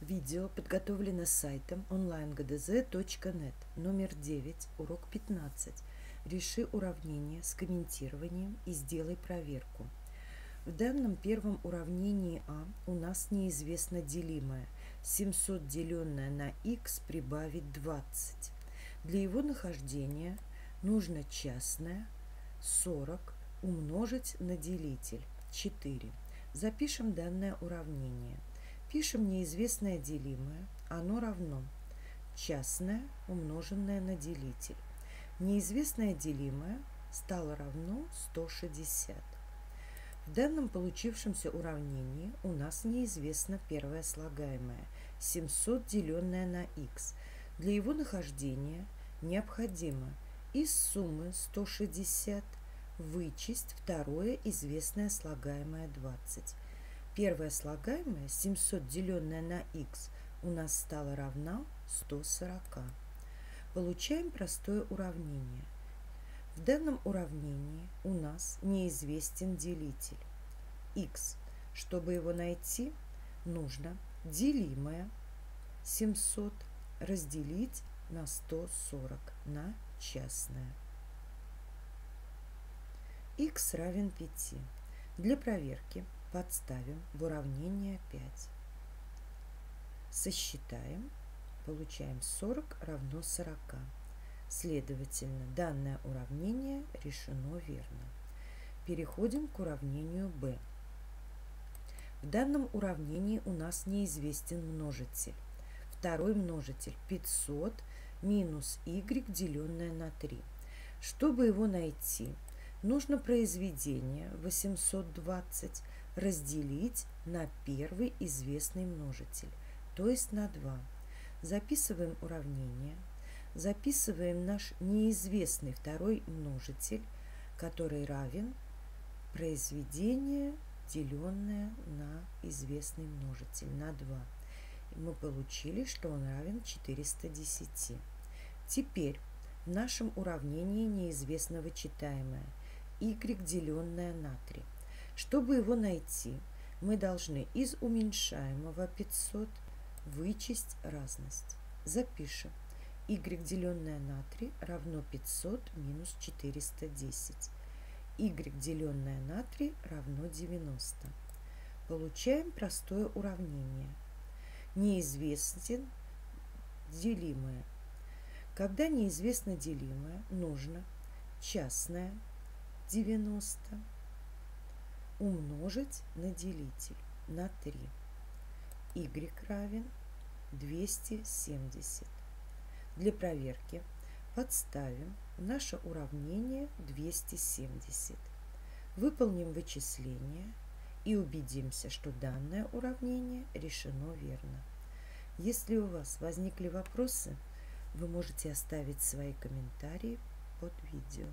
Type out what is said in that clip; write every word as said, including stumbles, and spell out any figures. Видео подготовлено сайтом онлайн гдз точка нет, номер девять, урок пятнадцать. Реши уравнение с комментированием и сделай проверку. В данном первом уравнении А у нас неизвестно делимое. семьсот деленное на х прибавить двадцать. Для его нахождения нужно частное сорок умножить на делитель четыре. Запишем данное уравнение. Пишем неизвестное делимое, оно равно частное умноженное на делитель. Неизвестное делимое стало равно сто шестьдесят. В данном получившемся уравнении у нас неизвестно первое слагаемое, семьсот деленное на х. Для его нахождения необходимо из суммы сто шестьдесят вычесть второе известное слагаемое двадцать. Первое слагаемое, семьсот деленное на х, у нас стало равно сто сорок. Получаем простое уравнение. В данном уравнении у нас неизвестен делитель х. Чтобы его найти, нужно делимое семьсот разделить на сто сорок, на частное. Х равен пяти. Для проверки подставим в уравнение пять. Сосчитаем. Получаем сорок равно сорока. Следовательно, данное уравнение решено верно. Переходим к уравнению b. В данном уравнении у нас неизвестен множитель. Второй множитель пятьсот минус y деленное на три. Чтобы его найти, нужно произведение восемьсот двадцать разделить на первый известный множитель, то есть на два. Записываем уравнение. Записываем наш неизвестный второй множитель, который равен произведение, деленное на известный множитель, на два. И мы получили, что он равен четыреста десять. Теперь в нашем уравнении неизвестного читаемое y деленное на три. Чтобы его найти, мы должны из уменьшаемого пятьсот вычесть разность. Запишем. Y деленное на три равно пятьсот минус четыреста десять. Y деленное на три равно девяносто. Получаем простое уравнение. Неизвестен делимое. Когда неизвестно делимое, нужно частное девяносто умножить на делитель на три. Y равен двести семьдесят. Для проверки подставим в наше уравнение двести семьдесят. Выполним вычисление и убедимся, что данное уравнение решено верно. Если у вас возникли вопросы, вы можете оставить свои комментарии под видео.